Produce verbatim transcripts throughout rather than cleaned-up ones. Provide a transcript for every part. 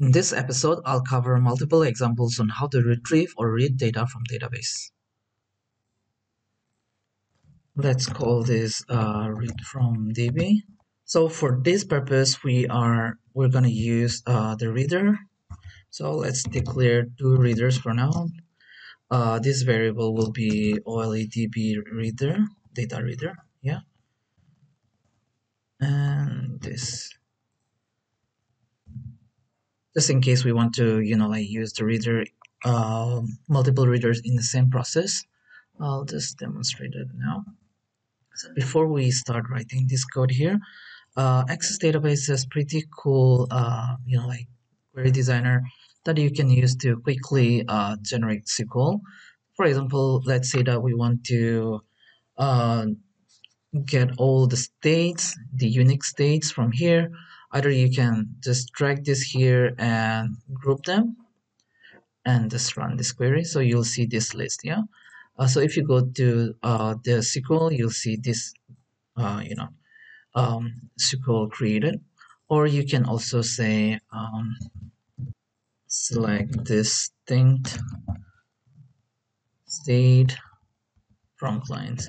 In this episode, I'll cover multiple examples on how to retrieve or read data from database. Let's call this uh, read from D B. So for this purpose, we are we're gonna use uh, the reader. So let's declare two readers for now. Uh, this variable will be OleDb reader, data reader, yeah. And this. Just in case we want to, you know, like use the reader, uh, multiple readers in the same process. I'll just demonstrate it now. So before we start writing this code here, uh, Access database has pretty cool, uh, you know, like query designer that you can use to quickly uh, generate S Q L. For example, let's say that we want to uh, get all the states, the unique states from here. Either you can just drag this here and group them and just run this query. So you'll see this list, yeah? Uh, so if you go to uh, the S Q L, you'll see this, uh, you know, um, S Q L created. Or you can also say, um, select distinct state from client.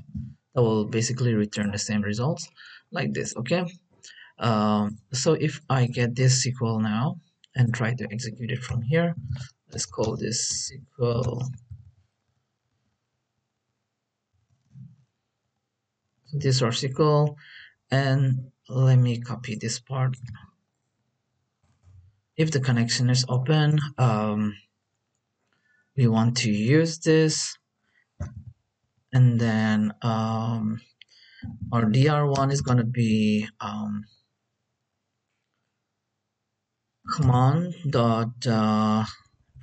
That will basically return the same results like this, okay? Um, so if I get this S Q L now and try to execute it from here, let's call this S Q L. So this our S Q L, and let me copy this part. If the connection is open, um, we want to use this, and then um, our D R one is gonna be um, command dot uh,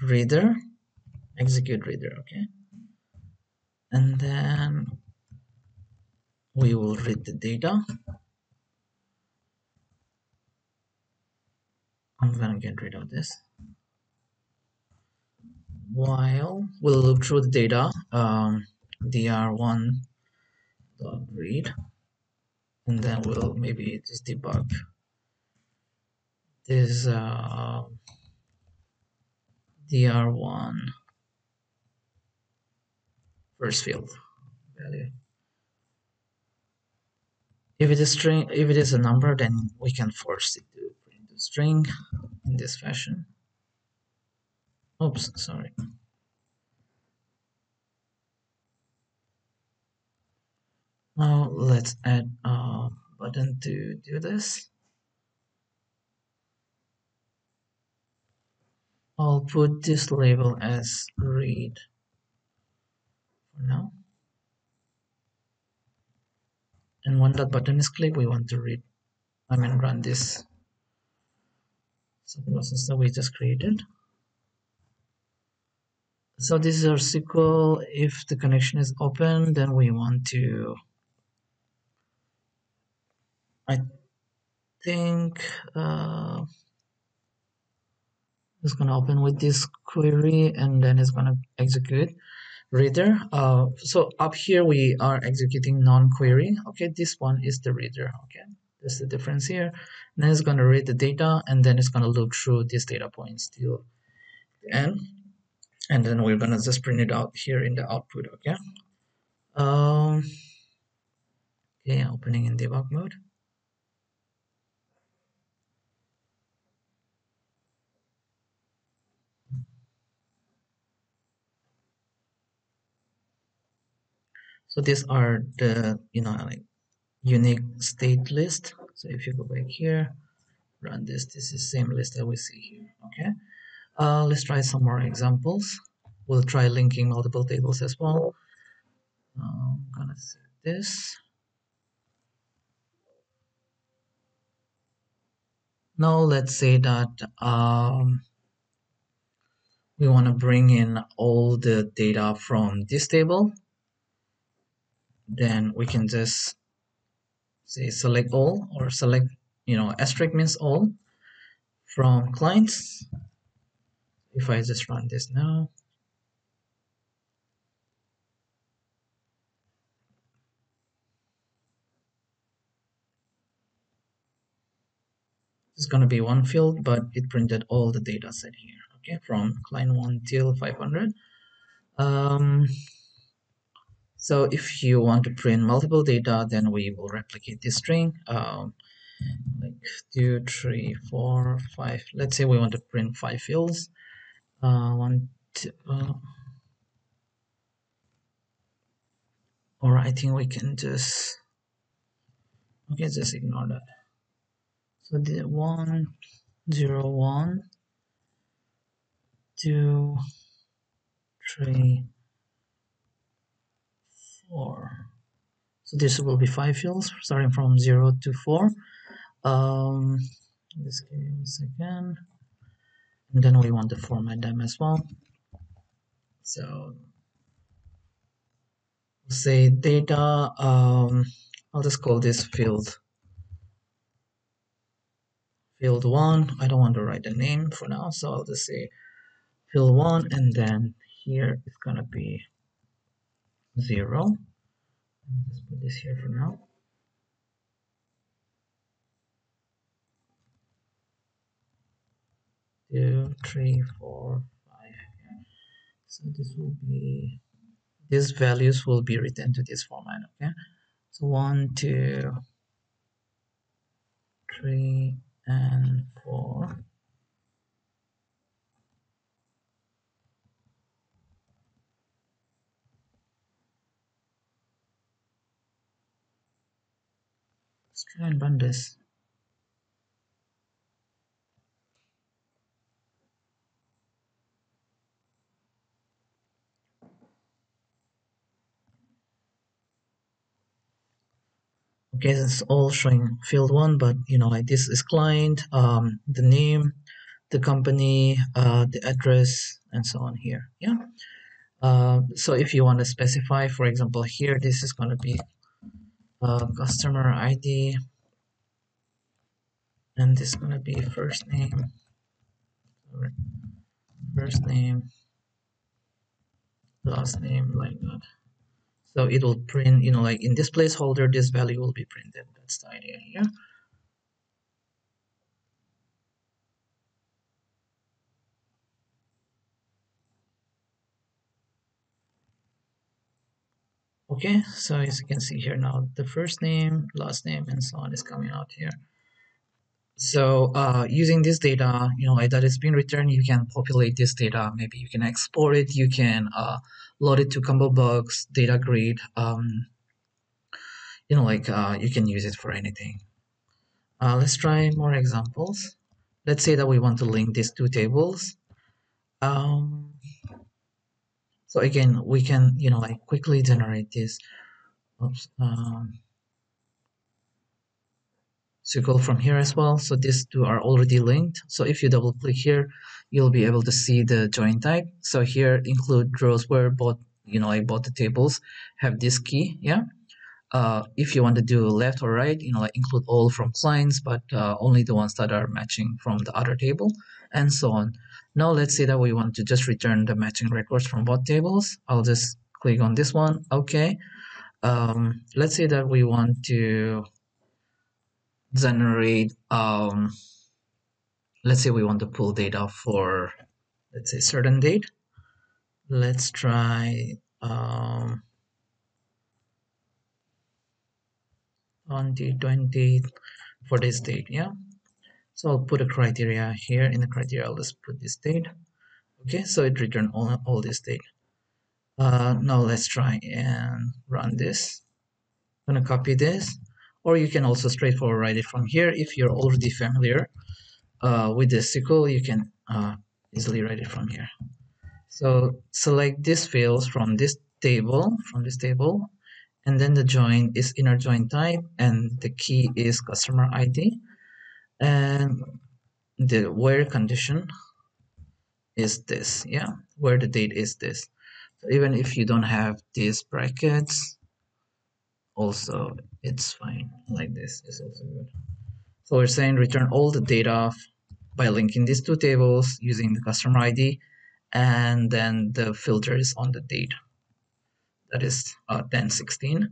reader, execute reader, okay, and then we will read the data. I'm gonna get rid of this. While we'll look through the data, um, D R one dot read, and then we'll maybe just debug this uh, D R one first field value. If it is string, if it is a number, then we can force it to print the string in this fashion. Oops, sorry. Now let's add a button to do this. I'll put this label as read for now. And when that button is clicked, we want to read, I mean, run this process that we just created. So this is our S Q L. If the connection is open, then we want to, I think, uh, it's gonna open with this query, and then it's gonna execute reader. Uh, so up here we are executing non-query. Okay, this one is the reader. Okay, that's the difference here. And then it's gonna read the data, and then it's gonna loop through these data points till the end, and then we're gonna just print it out here in the output. Okay. Um, okay, opening in debug mode. So these are the, you know, like unique state list. So if you go back here, run this, this is same list that we see here, okay? Uh, let's try some more examples. We'll try linking multiple tables as well. Uh, I'm gonna save this. Now let's say that um, we wanna bring in all the data from this table. Then we can just say select all, or select, you know, asterisk means all from clients. If I just run this now, it's it's going to be one field, but it printed all the data set here, okay, from client one till five hundred. Um, so if you want to print multiple data, then we will replicate this string, um, like two, three, four, five. Let's say we want to print five fields. Uh, one, two, uh, or I think we can just, okay, just ignore that. So the one, zero, one, two, three, four. So this will be five fields starting from zero to four. Um, just give me a second. And then we want to format them as well. So say data, um, I'll just call this field field one. I don't want to write the name for now, so I'll just say field one, and then here it's gonna be zero. Let me just put this here for now. Two, three, four, five. So this will be, these values will be written to this format, okay? So one, two, three, and four. Let's try and run this. Okay, it's all showing field one, but you know, like this is client, um, the name, the company, uh, the address, and so on here. Yeah. Uh, so if you want to specify, for example, here, this is going to be uh, customer I D, and this is going to be first name, first name, last name, like that. So it will print, you know, like in this placeholder, this value will be printed. That's the idea here. Okay, so as you can see here now, the first name, last name, and so on is coming out here. So uh, using this data, you know, like that is being returned, you can populate this data. Maybe you can export it. You can uh, load it to combo box, data grid. Um, you know, like uh, you can use it for anything. Uh, let's try more examples. Let's say that we want to link these two tables. Um, so again, we can, you know, like quickly generate this. Oops. Um, So go from here as well. So these two are already linked. So if you double click here, you'll be able to see the join type. So here include rows where both, you know, like both the tables have this key. Yeah. Uh, if you want to do left or right, you know, like include all from clients, but uh, only the ones that are matching from the other table, and so on. Now let's say that we want to just return the matching records from both tables. I'll just click on this one. Okay. Um, let's say that we want to generate, um, let's say we want to pull data for, let's say, certain date. Let's try um, twenty twenty for this date, yeah? So I'll put a criteria here. In the criteria, I'll just put this date. Okay, so it returned all, all this date. Uh, now let's try and run this. I'm gonna copy this. Or you can also straightforward write it from here. If you're already familiar uh, with the S Q L, you can uh, easily write it from here. So select these fields from this table, from this table, and then the join is inner join type, and the key is customer I D, and the where condition is this, yeah, where the date is this. So even if you don't have these brackets, also it's fine, like this is also good. So we're saying return all the data by linking these two tables using the customer I D, and then the filter is on the date. That is uh, ten sixteen.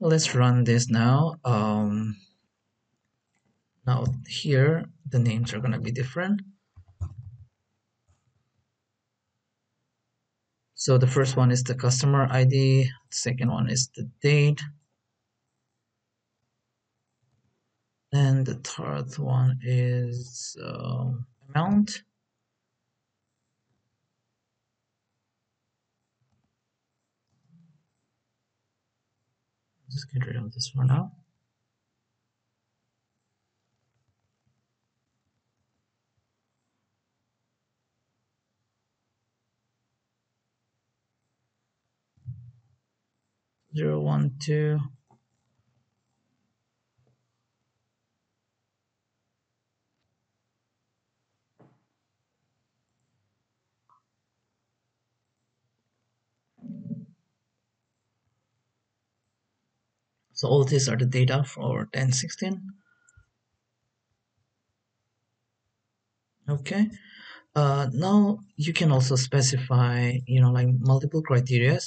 Let's run this now. Um, Now here the names are going to be different. So the first one is the customer I D, the second one is the date, and the third one is uh, amount. Just get rid of this for now. Zero one two. So all these are the data for ten sixteen. Okay. Uh, now you can also specify, you know, like multiple criteria.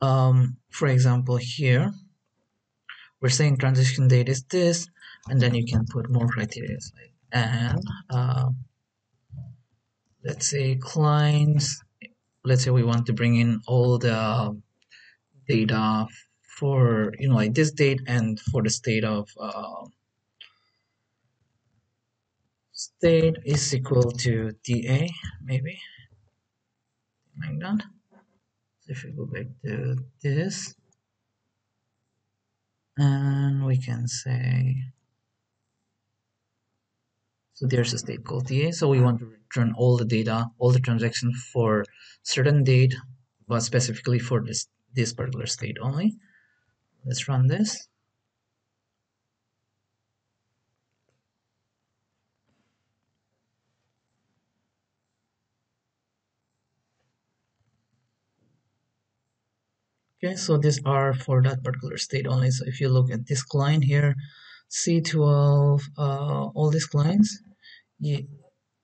Um, for example, here we're saying transition date is this, and then you can put more criteria like and uh, let's say clients. Let's say we want to bring in all the data for, you know, like this date and for the state of uh, state is equal to D A, maybe like that. So if we go back to this, and we can say, so there's a state called D A. So we want to return all the data, all the transactions for certain date, but specifically for this this particular state only. Let's run this. Okay, so these are for that particular state only. So if you look at this client here, C twelve, uh, all these clients, you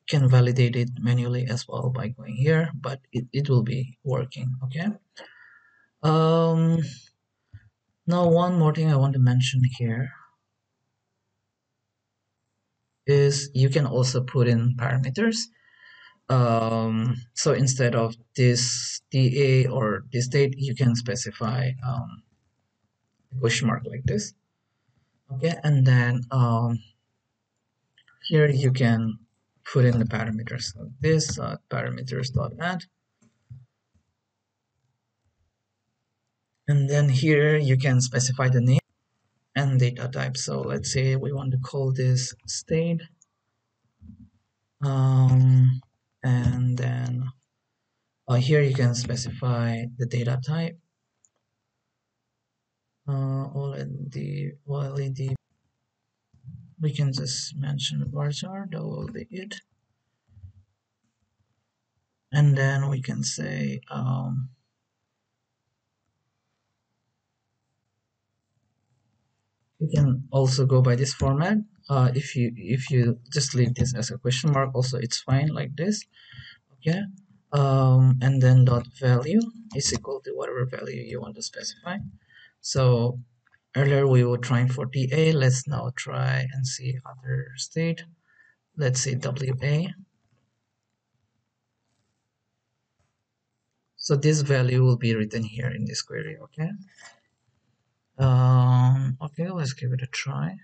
can validate it manually as well by going here, but it, it will be working, okay? Um, Now, one more thing I want to mention here is you can also put in parameters. Um, so instead of this D A or this date, you can specify um, a question mark like this. Okay, and then um, here you can put in the parameters like this, uh, parameters.add. And then here you can specify the name and data type. So let's say we want to call this state, um, and then uh, here you can specify the data type. Uh, OleDb. We can just mention varchar. That will be it. And then we can say. Um, You can also go by this format. Uh, if you if you just leave this as a question mark, also it's fine like this. Okay, um, and then dot value is equal to whatever value you want to specify. So earlier we were trying for D A. Let's now try and see other state. Let's say W A. So this value will be written here in this query. Okay. Um, okay, let's give it a try.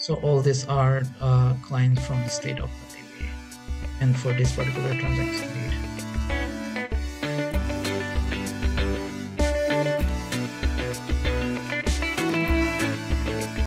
So all these are uh, clients from the state of the T V and for this particular transaction.